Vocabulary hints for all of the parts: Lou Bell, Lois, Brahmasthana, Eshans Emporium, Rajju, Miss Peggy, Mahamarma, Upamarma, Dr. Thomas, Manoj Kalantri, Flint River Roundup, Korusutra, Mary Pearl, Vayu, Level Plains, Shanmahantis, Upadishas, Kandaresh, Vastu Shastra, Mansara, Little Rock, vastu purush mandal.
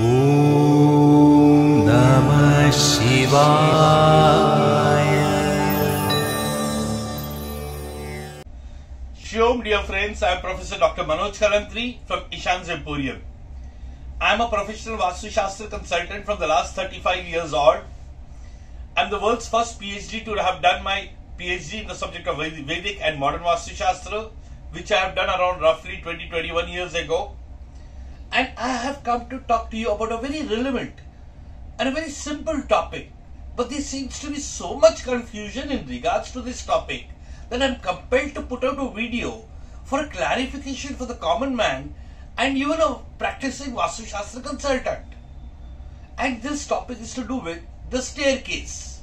ओम नमः शिवाय। Shalom dear friends, I am Professor Dr. Manoj Kalantri from Eshans Emporium. I am a professional Vastu Shastra consultant from the last 35 years odd. I am the world's first PhD to have done my PhD in the subject of Vedic and modern Vastu Shastra, which I have done around roughly 20-21 years ago. And I have come to talk to you about a very relevant and a very simple topic. But there seems to be so much confusion in regards to this topic that I am compelled to put out a video for a clarification for the common man and even a practicing Vastu Shastra consultant. And this topic is to do with the staircase.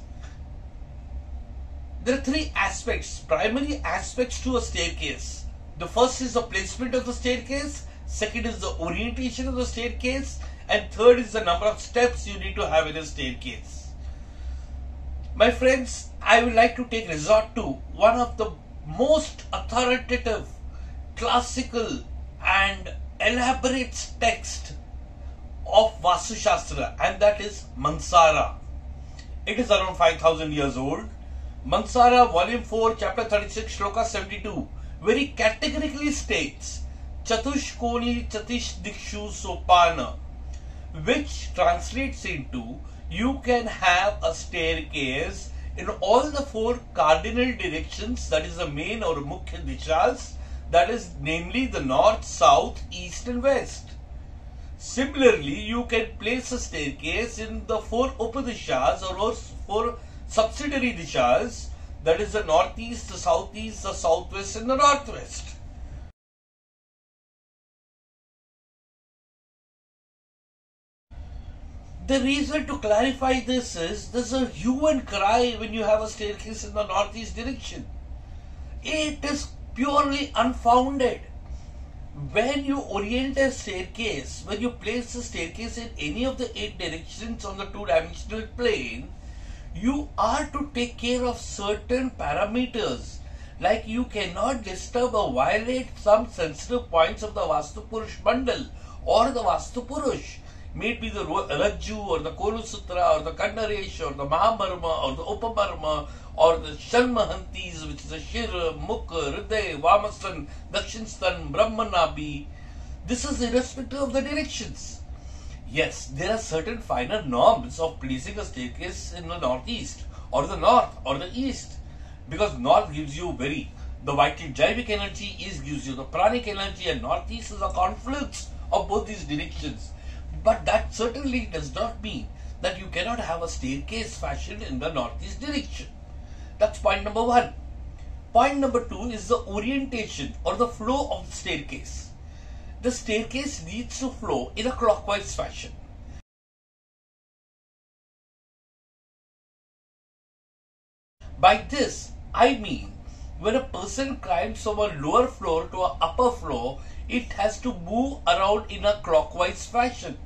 There are three aspects, primary aspects to a staircase. The first is the placement of the staircase. Second is the orientation of the staircase, and third is the number of steps you need to have in a staircase. My friends, I would like to take resort to one of the most authoritative, classical and elaborate text of Vastu Shastra, and that is Mansara. It is around 5,000 years old. Mansara, volume 4, chapter 36, shloka 72, very categorically states, Chatushkoni Chatish Dikshu Sopana, which translates into you can have a staircase in all the four cardinal directions, that is the main or Mukhya Dishas, that is namely the north, south, east and west. Similarly, you can place a staircase in the four Upadishas or four subsidiary Dishas, that is the northeast, the southeast, the southwest and the northwest. The reason to clarify this is, there's a hue and cry when you have a staircase in the northeast direction. It is purely unfounded. When you orient a staircase, when you place the staircase in any of the 8 directions on the 2-dimensional plane, you are to take care of certain parameters. Like you cannot disturb or violate some sensitive points of the vastu purush mandal or the vastu purush. May it be the Rajju or the Korusutra or the Kandaresh or the Mahamarma or the Upamarma or the Shanmahantis, which is the Shira, Mukha, Hriday, Vamastan, Dakshinstan, Brahmanabi. This is irrespective of the directions. Yes, there are certain finer norms of placing a staircase in the northeast or the north or the east, because north gives you the vital jaivic energy, east gives you the pranic energy, and northeast is a confluence of both these directions. But that certainly does not mean that you cannot have a staircase fashioned in the northeast direction. That's point number 1. Point number 2 is the orientation or the flow of the staircase. The staircase needs to flow in a clockwise fashion. By this, I mean when a person climbs from a lower floor to an upper floor, it has to move around in a clockwise fashion.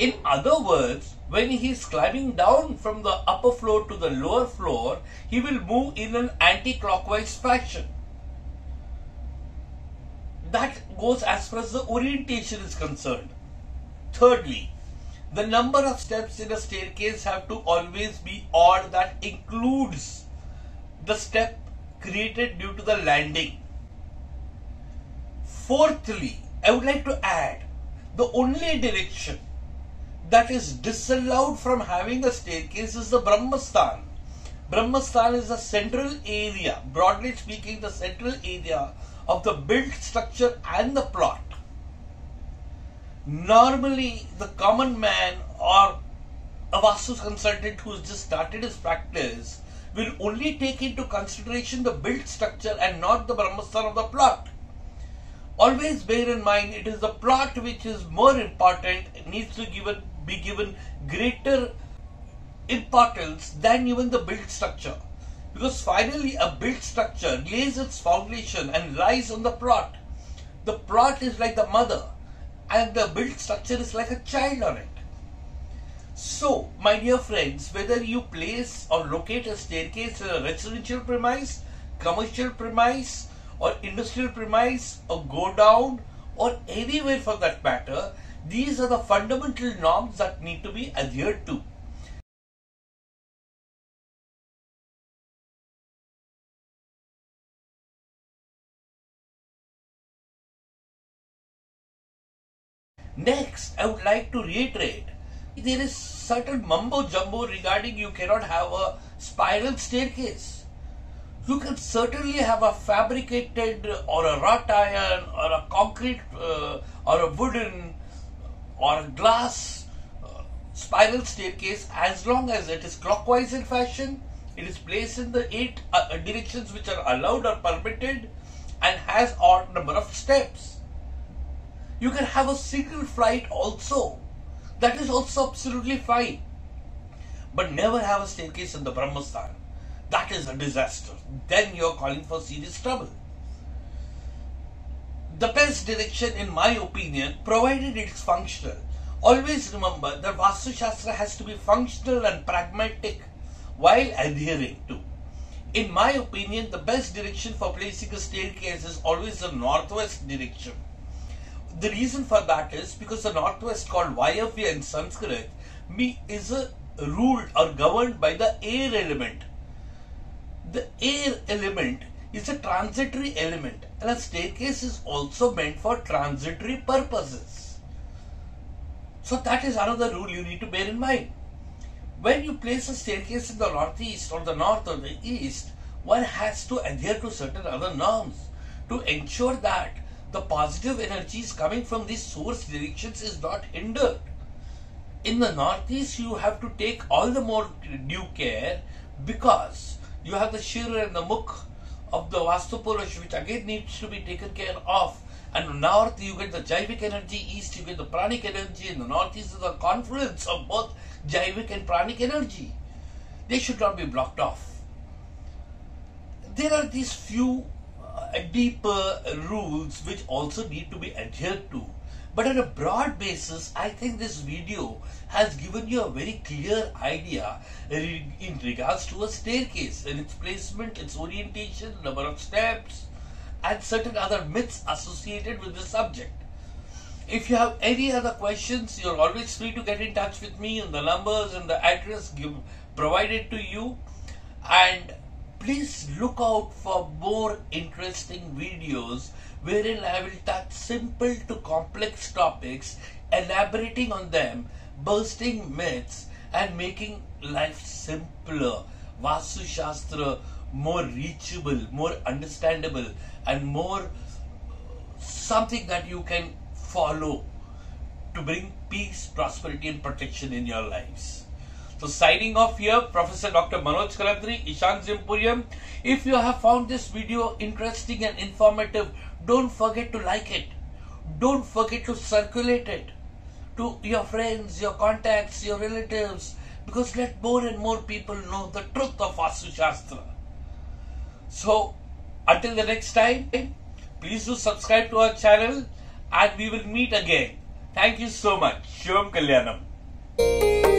In other words, when he is climbing down from the upper floor to the lower floor, he will move in an anti-clockwise fashion. That goes as far as the orientation is concerned. Thirdly, the number of steps in a staircase have to always be odd. That includes the step created due to the landing. Fourthly, I would like to add the only direction that is disallowed from having a staircase is the Brahmasthana. Brahmasthana is the central area, broadly speaking, the central area of the built structure and the plot. Normally, the common man or a Vastu consultant who has just started his practice will only take into consideration the built structure and not the Brahmasthana of the plot. Always bear in mind, it is the plot which is more important, needs to be given greater importance than even the built structure. Because finally, a built structure lays its foundation and lies on the plot. The plot is like the mother and the built structure is like a child on it. So, my dear friends, whether you place or locate a staircase in a residential premise, commercial premise, or industrial premise or go down or anywhere for that matter, these are the fundamental norms that need to be adhered to. Next, I would like to reiterate, there is certain mumbo jumbo regarding you cannot have a spiral staircase. You can certainly have a fabricated or a wrought iron or a concrete or a wooden or a glass spiral staircase, as long as it is clockwise in fashion, it is placed in the 8 directions which are allowed or permitted and has odd number of steps. You can have a single flight also. That is also absolutely fine. But never have a staircase in the Brahmasthana. That is a disaster. Then you are calling for serious trouble. The best direction, in my opinion, provided it is functional. Always remember that Vastu Shastra has to be functional and pragmatic while adhering to. In my opinion, the best direction for placing a staircase is always the northwest direction. The reason for that is because the northwest, called Vayu in Sanskrit, is ruled or governed by the air element. The air element is a transitory element, and a staircase is also meant for transitory purposes. So that is another rule you need to bear in mind. When you place a staircase in the northeast or the north or the east, one has to adhere to certain other norms to ensure that the positive energies coming from these source directions is not hindered. In the northeast, you have to take all the more due care because you have the shira and the mukh of the vastu purush, which again needs to be taken care of. And north, you get the jaivic energy, east, you get the pranic energy, and the northeast is the confluence of both jaivic and pranic energy. They should not be blocked off. There are these few deeper rules which also need to be adhered to, but on a broad basis, I think this video has given you a very clear idea in regards to a staircase and its placement, its orientation, number of steps, and certain other myths associated with the subject. If you have any other questions, you are always free to get in touch with me on the numbers and the address provided to you, and please look out for more interesting videos wherein I will touch simple to complex topics, elaborating on them, bursting myths, and making life simpler, Vastu Shastra more reachable, more understandable, and more something that you can follow to bring peace, prosperity, and protection in your lives. So signing off here, Professor Dr. Manoj Kalantri, Eshans Emporium. If you have found this video interesting and informative, don't forget to like it. Don't forget to circulate it to your friends, your contacts, your relatives, because let more and more people know the truth of Vastu Shastra. So until the next time, please do subscribe to our channel and we will meet again. Thank you so much. Shivam Kalyanam.